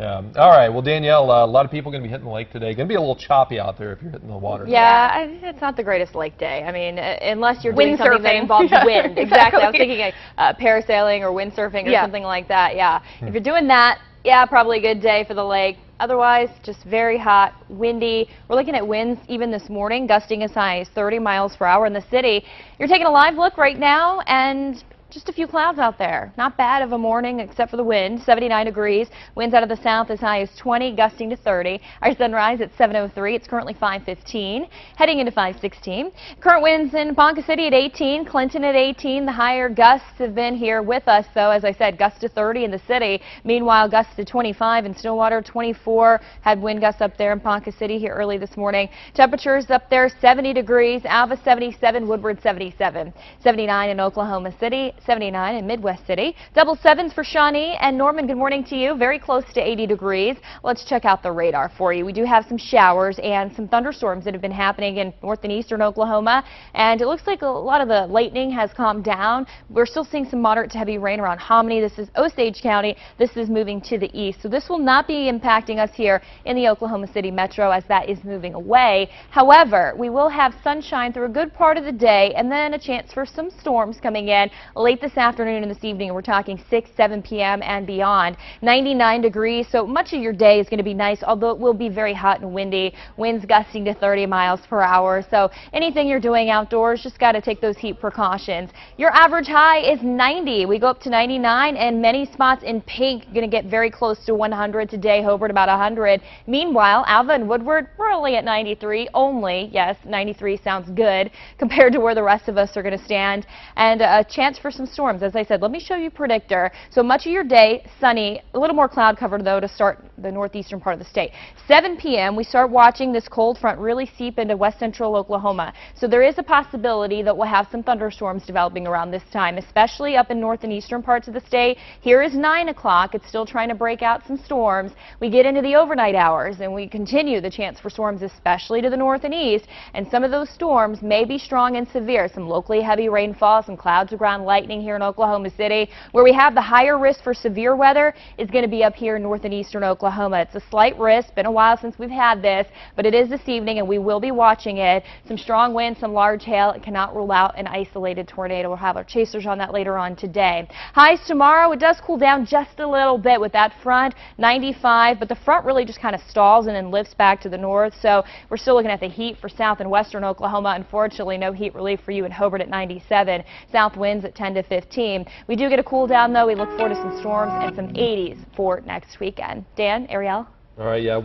All right. Well, Danielle, a lot of people are going to be hitting the lake today. Going to be a little choppy out there if you're hitting the water. Yeah, it's not the greatest lake day. I mean, unless you're doing something that involves wind. Exactly. I was thinking like parasailing or windsurfing or something like that. Yeah. If you're doing that, yeah, probably a good day for the lake. Otherwise, just very hot, windy. We're looking at winds even this morning, gusting as high as 30 miles per hour in the city. You're taking a live look right now, and just a few clouds out there. Not bad of a morning except for the wind. 79 degrees. Winds out of the south as high as 20, gusting to 30. Our sunrise at 7:03. It's currently 5:15. Heading into 5:16. Current winds in Ponca City at 18. Clinton at 18. The higher gusts have been here with us, though. As I said, gusts to 30 in the city. Meanwhile, gusts to 25 in Stillwater. 24 had wind gusts up there in Ponca City here early this morning. Temperatures up there 70 degrees. Alva 77. Woodward 77. 79 in Oklahoma City. 79 in Midwest City. Double sevens for Shawnee and Norman. Good morning to you. Very close to 80 degrees. Let's check out the radar for you. We do have some showers and some thunderstorms that have been happening in north and eastern Oklahoma, and it looks like a lot of the lightning has calmed down. We're still seeing some moderate to heavy rain around Hominy. This is Osage County. This is moving to the east, so this will not be impacting us here in the Oklahoma City metro as that is moving away. However, we will have sunshine through a good part of the day and then a chance for some storms coming in late this afternoon and this evening. We're talking 6, 7 p.m. and beyond. 99 degrees, so much of your day is going to be nice, although it will be very hot and windy. Winds gusting to 30 miles per hour, so anything you're doing outdoors, just got to take those heat precautions. Your average high is 90. We go up to 99, and many spots in pink going to get very close to 100 today. Hobart about 100. Meanwhile, Alva and Woodward, we're only at 93 only. Yes, 93 sounds good compared to where the rest of us are going to stand, and a chance for some storms. As I said, let me show you predictor. So much of your day sunny, a little more cloud cover though to start the northeastern part of the state. 7 p.m. we start watching this cold front really seep into west central Oklahoma. So there is a possibility that we'll have some thunderstorms developing around this time, especially up in north and eastern parts of the state. Here is 9 o'clock. It's still trying to break out some storms. We get into the overnight hours and we continue the chance for storms, especially to the north and east, and some of those storms may be strong and severe. Some locally heavy rainfall, some cloud to ground lightning here in Oklahoma City. Where we have the higher risk for severe weather is going to be up here in north and eastern Oklahoma. It's a slight risk. Been a while since we've had this, but it is this evening and we will be watching it. Some strong winds, some large hail. It cannot rule out an isolated tornado. We'll have our chasers on that later on today. Highs tomorrow. It does cool down just a little bit with that front, 95, but the front really just kind of stalls and then lifts back to the north. So we're still looking at the heat for south and western Oklahoma. Unfortunately, no heat relief for you in Hobart at 97. South winds at 10 to 15. We do get a cool down though. We look forward to some storms and some 80s for next weekend. Dan, Ariel. All right, yeah.